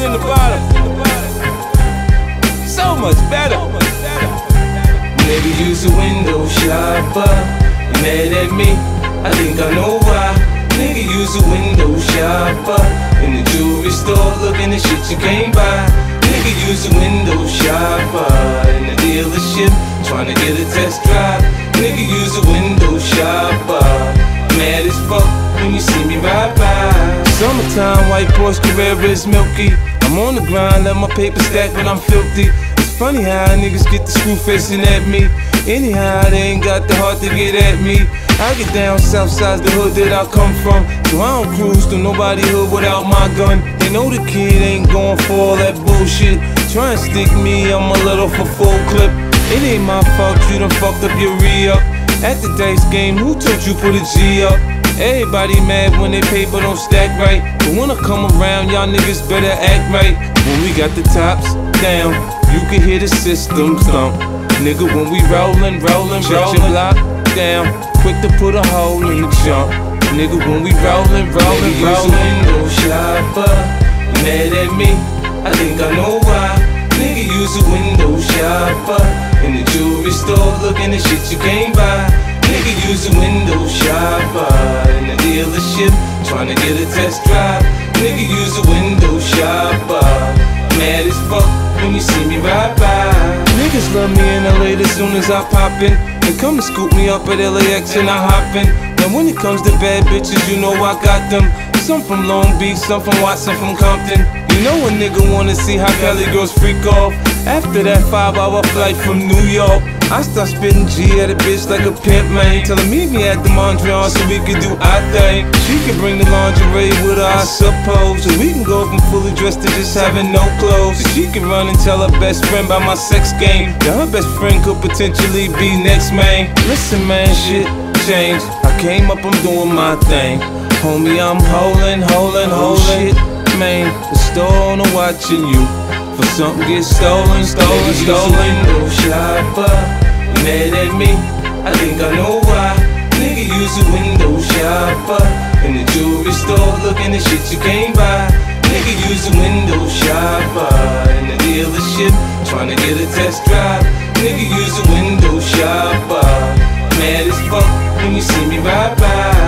it in the bottom. So much better. Maybe use a window shopper. You mad at me? I think I know why. Nigga, use a window shopper. In the jewelry store, looking at shit you can't buy. Nigga, use a window shopper. In the dealership, trying to get a test drive. Nigga, use a window shopper. Mad as fuck when you see me ride by. Summertime, white Porsche Carrera is milky. I'm on the grind, let my paper stack when I'm filthy. It's funny how niggas get the screw facing at me. Anyhow, they ain't got the heart to get at me. I get down south side's the hood that I come from, so I don't cruise through nobody hood without my gun. They know the kid ain't going for all that bullshit. Try and stick me, I'm a little for full clip. It ain't my fault you done fucked up your re-up. At the dice game, who told you put a G up? Everybody mad when their paper don't stack right, but when I come around, y'all niggas better act right. When we got the tops down, you can hear the system thump. Nigga, when we rollin', shut your block down, quick to put a hole in the jump. Nigga, when we rollin', use a window shopper. You mad at me? I think I know why. Nigga, use a window shopper. In the jewelry store, looking at shit you can't buy. Nigga, use a window shopper. In the dealership, tryna get a test drive. Nigga, use a window shopper. Mad as fuck when you see me ride by. Niggas love me in LA as soon as I pop in. They come and scoop me up at LAX and I hop in. Now when it comes to bad bitches, you know I got them. Some from Long Beach, some from Watts, some from Compton. You know a nigga wanna see how Cali girls freak off. After that 5-hour flight from New York, I start spitting G at a bitch like a pimp, man. Tell her meet me at the Mondrian so we can do our thing. She can bring the lingerie with her, I suppose, so we can go from fully dressed to just having no clothes. So she can run and tell her best friend about my sex game. Now her best friend could potentially be next, man. Listen, man, shit changed. I came up, I'm doing my thing. Homie, I'm holdin', man. The store owner watching you. For something gets stolen. Window shopper. You mad at me? I think I know why. Nigga, use a window shopper. In the jewelry store, looking at shit you can't buy. Nigga, use a window shopper. In the dealership, trying to get a test drive. Nigga, use a window shopper. Mad as fuck when you see me ride by.